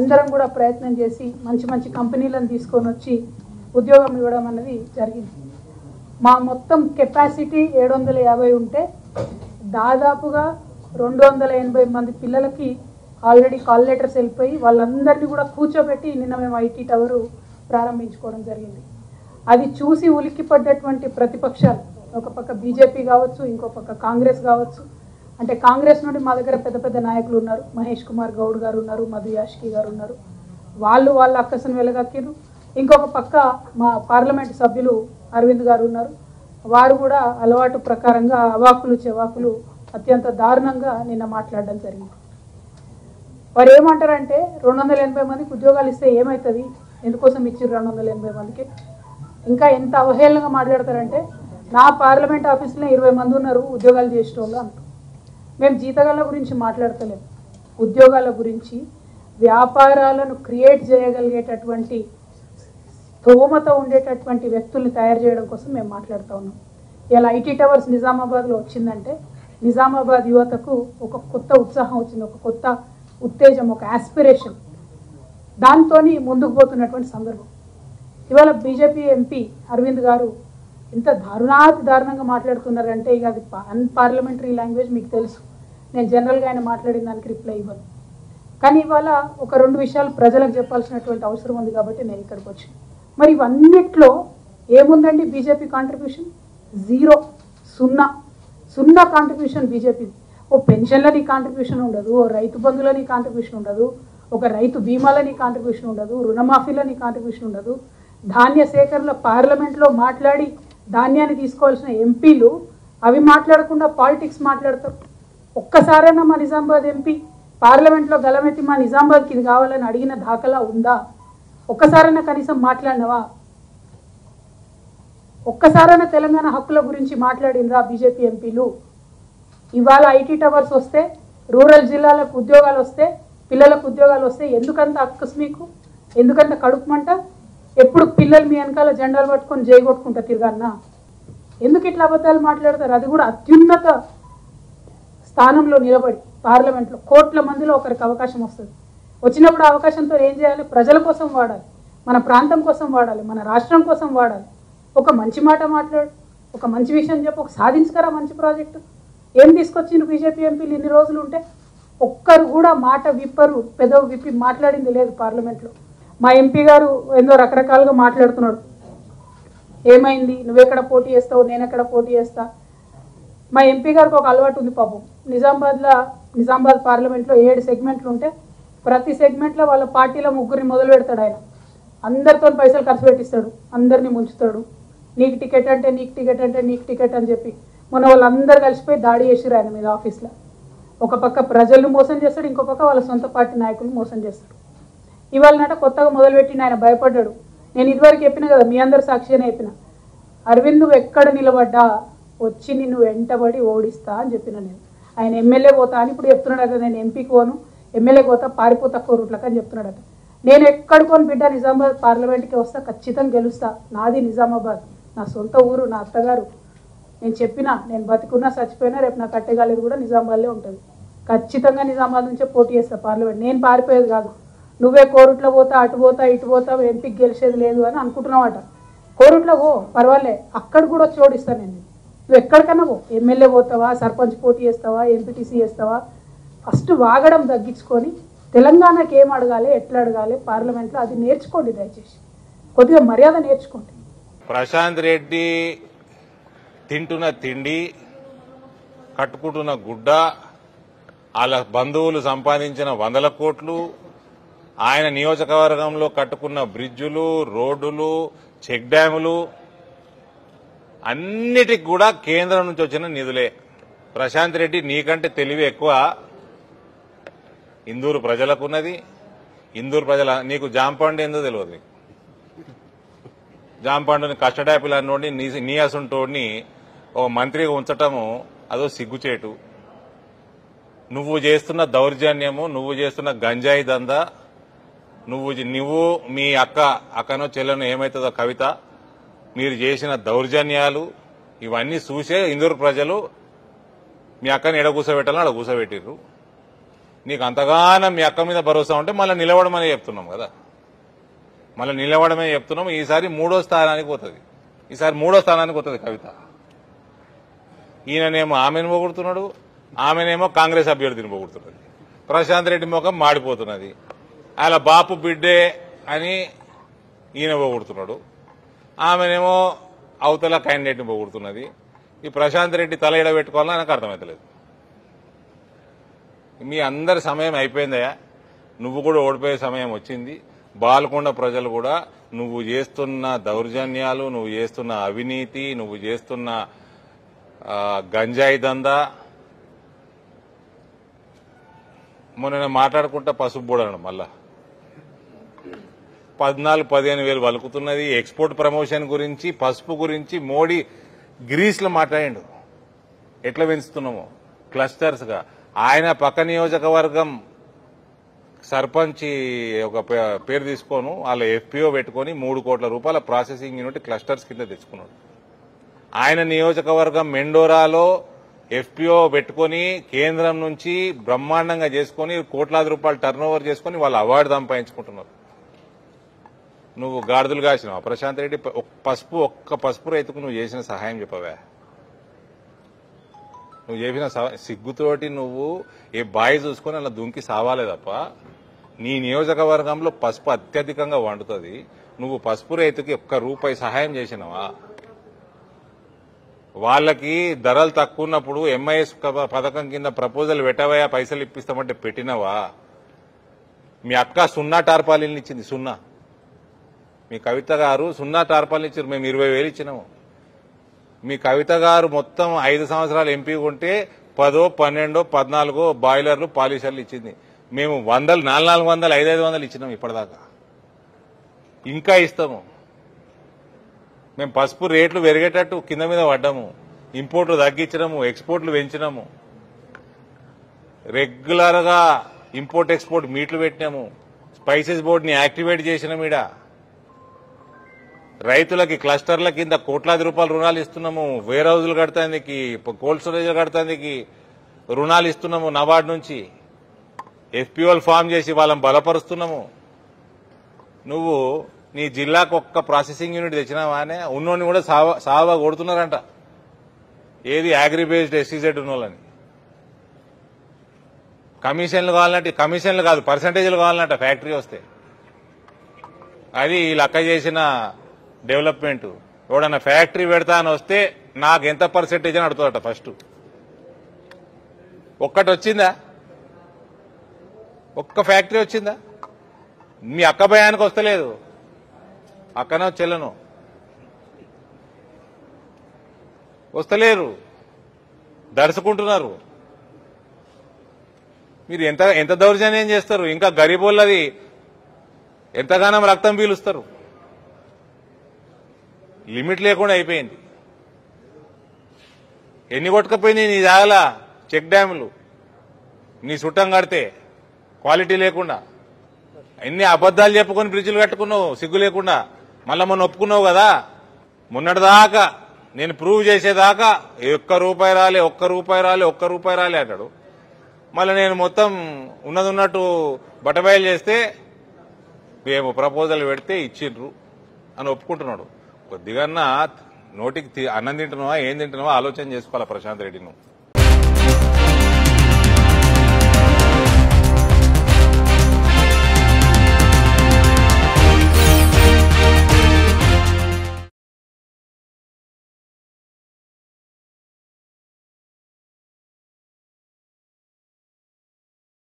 అందరం కూడా ప్రయత్నం చేసి మంచి మంచి కంపెనీలను తీసుకొని వచ్చి ఉద్యోగం ఇవ్వడం అనేది జరిగింది. మా మొత్తం కెపాసిటీ 750 ఉంటే దాదాపుగా 280 మంది పిల్లలకి ఆల్రెడీ కాల్ లెటర్స్ వెళ్ళిపోయి వాళ్ళందరినీ కూడా కూర్చోబెట్టి నిన్న మేము ఐటీ టవర్ ప్రారంభించుకోవడం జరిగింది. అది చూసి ఉలిక్కిపడ్డటువంటి ప్రతిపక్షాలు ఒక పక్క బీజేపీ కావచ్చు, ఇంకో పక్క కాంగ్రెస్ కావచ్చు. అంటే కాంగ్రెస్ నుండి మా దగ్గర పెద్ద పెద్ద నాయకులు ఉన్నారు, మహేష్ కుమార్ గౌడ్ గారు ఉన్నారు, మధు యాష్కి గారు ఉన్నారు. వాళ్ళు అక్కసను వెలగక్కిరు. ఇంకొక పక్క మా పార్లమెంట్ సభ్యులు అరవింద్ గారు ఉన్నారు. వారు కూడా అలవాటు ప్రకారంగా అవాకులు చెవాకులు అత్యంత దారుణంగా నిన్న మాట్లాడడం జరిగింది. వారు ఏమంటారంటే 280 మందికి ఉద్యోగాలు ఇస్తే ఏమవుతుంది, ఎందుకోసం ఇచ్చారు 280 మందికి? ఇంకా ఎంత అవహేళనగా మాట్లాడతారంటే నా పార్లమెంట్ ఆఫీసులో 20 మంది ఉన్నారు ఉద్యోగాలు చేసేటోళ్ళు అంటారు. మేము జీతగాళ్ళ గురించి మాట్లాడతలేము, ఉద్యోగాల గురించి, వ్యాపారాలను క్రియేట్ చేయగలిగేటటువంటి స్తోమత ఉండేటటువంటి వ్యక్తుల్ని తయారు చేయడం కోసం మేము మాట్లాడుతూ ఉన్నాం. ఇలా ఐటీ టవర్స్ నిజామాబాద్లో వచ్చిందంటే నిజామాబాద్ యువతకు ఒక కొత్త ఉత్సాహం వచ్చింది, ఒక కొత్త ఉత్తేజం, ఒక యాస్పిరేషన్, దాంతో ముందుకు పోతున్నటువంటి సందర్భం. ఇవాళ బీజేపీ MP అరవింద్ గారు ఇంత దారుణాతి దారుణంగా మాట్లాడుతున్నారంటే ఇక అది అన్పార్లమెంటరీ లాంగ్వేజ్ మీకు తెలుసు. నేను జనరల్గా ఆయన మాట్లాడిన దానికి రిప్లై ఇవ్వను, కానీ ఇవాళ ఒక రెండు విషయాలు ప్రజలకు చెప్పాల్సినటువంటి అవసరం ఉంది కాబట్టి నేను ఇక్కడికి వచ్చాను. మరి ఇవన్నిట్లో ఏముందండి బీజేపీ కాంట్రిబ్యూషన్? జీరో, సున్నా కాంట్రిబ్యూషన్ బీజేపీది. ఓ పెన్షన్లని కాంట్రిబ్యూషన్ ఉండదు, ఓ రైతు బంధులని కాంట్రిబ్యూషన్ ఉండదు, ఒక రైతు బీమాలని కాంట్రిబ్యూషన్ ఉండదు, రుణమాఫీలని కాంట్రిబ్యూషన్ ఉండదు, ధాన్య సేకరణ పార్లమెంట్లో మాట్లాడి ధాన్యాన్ని తీసుకోవాల్సిన ఎంపీలు అవి మాట్లాడకుండా పాలిటిక్స్ మాట్లాడతారు. ఒక్కసారైనా మా నిజామాబాద్ MP పార్లమెంట్లో గలమెత్తి మా నిజామాబాద్కి ఇది కావాలని అడిగిన దాఖలా ఉందా? ఒక్కసారైనా కనీసం మాట్లాడినవా? ఒక్కసారైనా తెలంగాణ హక్కుల గురించి మాట్లాడినరా బీజేపీ ఎంపీలు? ఇవాళ ఐటీ టవర్స్ వస్తే, రూరల్ జిల్లాలకు ఉద్యోగాలు వస్తే, పిల్లలకు ఉద్యోగాలు వస్తే ఎందుకంత అక్కసు మీకు, ఎందుకంత కడుపుమంట? ఎప్పుడు పిల్లలు మీ వెనకాల జెండాలు పట్టుకొని జైగొట్టుకుంటా తిరగన్నా? ఎందుకు ఇట్లా అబద్ధాలు మాట్లాడతారు? అది కూడా అత్యున్నత స్థానంలో నిలబడి పార్లమెంట్లో కోట్ల మందిలో ఒకరికి అవకాశం వస్తుంది. వచ్చినప్పుడు అవకాశంతో ఏం చేయాలి? ప్రజల కోసం వాడాలి, మన ప్రాంతం కోసం వాడాలి, మన రాష్ట్రం కోసం వాడాలి. ఒక మంచి మాట మాట్లాడు, ఒక మంచి విషయం చెప్పు, ఒక సాధించుకరా మంచి ప్రాజెక్టు. ఏం తీసుకొచ్చిండ్రు బీజేపీ ఎంపీలు ఇన్ని రోజులు ఉంటే? ఒక్కరు కూడా మాట విప్పరు, పెదవి విప్పి మాట్లాడింది లేదు పార్లమెంట్లో. మా MP గారు ఏదో రకరకాలుగా మాట్లాడుతున్నాడు. ఏమైంది, నువ్వెక్కడ పోటీ చేస్తావు, నేను ఎక్కడ పోటీ చేస్తా? మా MP గారికి ఒక అలవాటు ఉంది పాపం. నిజామాబాద్ పార్లమెంట్లో 7 సెగ్మెంట్లు ఉంటే ప్రతి సెగ్మెంట్లో వాళ్ళ పార్టీలో ముగ్గురిని మొదలు పెడతాడు. ఆయన అందరితో పైసలు ఖర్చు పెట్టిస్తాడు, అందరినీ ముంచుతాడు. నీకు టికెట్ అని చెప్పి మొన్న వాళ్ళందరూ కలిసిపోయి దాడి చేసిరు ఆయన మీద ఆఫీస్లో. ఒక పక్క ప్రజలను మోసం చేస్తాడు, ఇంకో పక్క వాళ్ళ సొంత పార్టీ నాయకులను మోసం చేస్తాడు. ఇవాళ నాట కొత్తగా మొదలుపెట్టిన ఆయన భయపడ్డాడు. నేను ఇదివరకు చెప్పిన కదా, మీ అందరు సాక్షిగానే చెప్పిన, అరవింద్ నువ్వు ఎక్కడ నిలబడ్డా వచ్చి నిన్ను వెంటబడి ఓడిస్తా అని చెప్పిన నేను. ఆయన ఎమ్మెల్యే పోతా అని ఇప్పుడు చెప్తున్నాడు కదా, నేను ఎంపీకి పోను, ఎమ్మెల్యే పోతా, పారిపోతా కోరుట్లకి అని చెప్తున్నాడట. నేను ఎక్కడుకోని బిడ్డ నిజామాబాద్ పార్లమెంట్కి వస్తా, ఖచ్చితంగా గెలుస్తా, నాది నిజామాబాద్, నా సొంత ఊరు, నా అత్తగారు. నేను చెప్పినా, నేను బతికున్నా చచ్చిపోయినా రేపు నాకు అట్టగాలేదు కూడా నిజామాబాద్లే ఉంటుంది. ఖచ్చితంగా నిజామాబాద్ నుంచే పోటీ చేస్తా పార్లమెంట్, నేను పారిపోయేది కాదు. నువ్వే కోరుట్ల పోతా, అటు పోతా, ఇటు పోతా, ఎంపీకి గెలిచేది లేదు అని అనుకుంటున్నావట. కోరుట్ల పో, పర్వాలే, అక్కడ కూడా చోడిస్తాను నేను. నువ్వు ఎక్కడికన్నా పో, ఎమ్మెల్యే పోతావా, సర్పంచ్ పోటీ చేస్తావా, ఎంపీటీసీ చేస్తావా, ఫస్ట్ వాగడం తగ్గించుకొని తెలంగాణకి ఏం అడగాలి, ఎట్లా అడగాలి పార్లమెంట్లో అది నేర్చుకోండి. దయచేసి కొద్దిగా మర్యాద నేర్చుకోండి. ప్రశాంత్ రెడ్డి తింటున్న తిండి, కట్టుకుంటున్న గుడ్డ, వాళ్ళ బంధువులు సంపాదించిన 100 కోట్లు, ఆయన నియోజకవర్గంలో కట్టుకున్న బ్రిడ్జులు, రోడ్డులు, చెక్ డ్యాములు అన్నిటికి కూడా కేంద్రం నుంచి వచ్చిన నిధులే. ప్రశాంత్ రెడ్డి నీకంటే తెలివి ఎక్కువ ఇందూరు ప్రజలకున్నది. ఇందూరు ప్రజల నీకు జాంపండు ఏందో తెలియదు. జాంపండుని కష్టడాపిల్ అన్నోడిని, నీయాసుంటోడిని ఒక మంత్రిగా ఉంచటము అదో సిగ్గుచేటు. నువ్వు చేస్తున్న దౌర్జన్యము, నువ్వు చేస్తున్న గంజాయి దందా, నువ్వు మీ అక్కనో చెల్లెను ఏమవుతుందో కవిత, మీరు చేసిన దౌర్జన్యాలు ఇవన్నీ చూసే ఇందూరు ప్రజలు మీ అక్కని ఎడ కూసబెట్టాలని అక్కడ కూసబెట్టిర్రు. నీకు అంతగానో మీ అక్క మీద భరోసా ఉంటే మళ్ళీ నిలవడమనే చెప్తున్నాం కదా, మళ్ళీ నిలవడమే చెప్తున్నాం. ఈసారి మూడో స్థానానికి పోతుంది, ఈసారి మూడో స్థానానికి పోతుంది కవిత. ఈయననేమో ఆమెను పోగొడుతున్నాడు, ఆమెనేమో కాంగ్రెస్ అభ్యర్థిని పోగొడుతున్నది. ప్రశాంత్ రెడ్డి ముఖం మాడిపోతున్నది, అలా బాపు బిడ్డే అని ఈయన పోగొడుతున్నాడు, ఆమెనేమో అవతల క్యాండిడేట్ని పోగొడుతున్నది. ఈ ప్రశాంత్ రెడ్డి తల ఎడ పెట్టుకోవాలని నాకు అర్థమవుతలేదు. మీ అందరి సమయం అయిపోయిందయా, నువ్వు కూడా ఓడిపోయే సమయం వచ్చింది. బాల్కొండ ప్రజలు కూడా నువ్వు చేస్తున్న దౌర్జన్యాలు, నువ్వు చేస్తున్న అవినీతి, నువ్వు చేస్తున్న గంజాయి దందా, మొన్న మాట్లాడుకుంటా పసుపుబోడను మళ్ళా 14-15 వేలు వలుకుతున్నది. ఎక్స్పోర్ట్ ప్రమోషన్ గురించి, పసుపు గురించి మోడీ గ్రీస్లో మాట్లాడిండు, ఎట్లా పెంచుతున్నామో క్లస్టర్స్గా. ఆయన పక్క నియోజకవర్గం సర్పంచ్ ఒక పేరు తీసుకోను, వాళ్ళ ఎఫ్పిఓ పెట్టుకొని 3 కోట్ల రూపాయల ప్రాసెసింగ్ యూనిట్ క్లస్టర్స్ కింద తెచ్చుకున్నాడు. ఆయన నియోజకవర్గం మెండోరాలో ఎఫ్పిఓ పెట్టుకొని కేంద్రం నుంచి బ్రహ్మాండంగా చేసుకొని కోట్లాది రూపాయలు టర్న్ ఓవర్ చేసుకొని వాళ్ళు అవార్డు సంపాదించుకుంటున్నారు. నువ్వు గాడిదలు కాసినావు ప్రశాంత్ రెడ్డి. ఒక్క పసుపు రైతుకు నువ్వు చేసిన సహాయం చెప్పవే, నువ్వు చేసిన సిగ్గుతోటి నువ్వు ఏ బాయి చూసుకొని అలా దుంకి సావాలే తప్ప. నీ నియోజకవర్గంలో పసుపు అత్యధికంగా వండుతుంది, నువ్వు పసుపు రైతుకి ₹1 సహాయం చేసినావా? వాళ్ళకి ధరలు తక్కువ ఉన్నప్పుడు ఎంఐఎస్ పథకం కింద ప్రపోజల్ పెట్టవయా, పైసలు ఇప్పిస్తామంటే పెట్టినవా? మీ అక్క 0 టార్పాలిన్లు ఇచ్చింది, 0. మీ కవిత గారు 0 టార్పాలిన్లు ఇచ్చారు, మేము 20,000 ఇచ్చినాము. మీ కవిత గారు మొత్తం 5 సంవత్సరాలు ఎంపీ ఉంటే 10, 12, 14 బాయిలర్లు పాలిషర్లు ఇచ్చింది. మేము 100, 400, 500 ఇచ్చినాం ఇప్పటిదాకా, ఇంకా ఇస్తాము. మేము పసుపు రేట్లు పెరిగేటట్టు కింద మీద పడ్డాము, ఇంపోర్ట్లు తగ్గించినాము, ఎక్స్పోర్ట్లు పెంచినాము, రెగ్యులర్గా ఇంపోర్ట్ ఎక్స్పోర్ట్ మీట్లు పెట్టినాము, స్పైసెస్ బోర్డుని యాక్టివేట్ చేసినాము. ఇడ రైతులకి క్లస్టర్ల కింద కోట్లాది రూపాయలు రుణాలు ఇస్తున్నాము, వేర్ హౌజులు కడతానికి, కోల్డ్ స్టోరేజ్లు కడతానికి రుణాలు ఇస్తున్నాము. నవార్డ్ నుంచి ఎఫ్పిఓలు ఫామ్ చేసి వాళ్ళని బలపరుస్తున్నాము. నువ్వు నీ జిల్లాకు ఒక్క ప్రాసెసింగ్ యూనిట్ తెచ్చినావా అనే ఉన్నోని కూడా సావా కొడుతున్నారంట, ఏది అగ్రి బేస్డ్ ఎస్సీజెడ్ ఉన్నోళ్ళని. కమిషన్లు కావాలంటే కమిషన్లు కాదు, పర్సంటేజ్లు కావాలంట ఫ్యాక్టరీ వస్తే. అది ఈ లక్క చేసిన డెవలప్మెంట్. ఎవడన్నా ఫ్యాక్టరీ పెడతా అని వస్తే నాకు ఎంత పర్సెంటేజ్ అని అడుగుతాడట ఫస్ట్. ఒక్కటి వచ్చిందా? ఒక్క ఫ్యాక్టరీ వచ్చిందా? మీ అక్క భయానికి వస్తలేదు, అక్కనో చెల్లనో వస్తలేరు, దడుచుకుంటున్నారు. మీరు ఎంత దౌర్జన్యం చేస్తారు, ఇంకా గరీబోళ్ళది ఎంతగానో రక్తం పీలుస్తారు. లిమిట్ లేకుండా అయిపోయింది. ఎన్ని కొట్టకపోయింది నీ జాగల చెక్ డ్యాములు, నీ చుట్టం కడితే క్వాలిటీ లేకుండా ఎన్ని అబద్దాలు చెప్పుకొని బ్రిడ్జిలు కట్టుకున్నావు సిగ్గు లేకుండా. మళ్ళా మొన్న ఒప్పుకున్నావు కదా, మొన్నటిదాకా నేను ప్రూవ్ చేసేదాకా ₹1 రాలే అంటాడు. మళ్ళీ నేను మొత్తం ఉన్నది ఉన్నట్టు బట్టబయలు చేస్తే మేము ప్రపోజల్ పెడితే ఇచ్చిండ్రు అని ఒప్పుకుంటున్నాడు. కొద్దిగా నోటికి అన్నం తింటున్నావా, ఏం తింటున్నావా ఆలోచన చేసుకోవాలి ప్రశాంత్ రెడ్డి.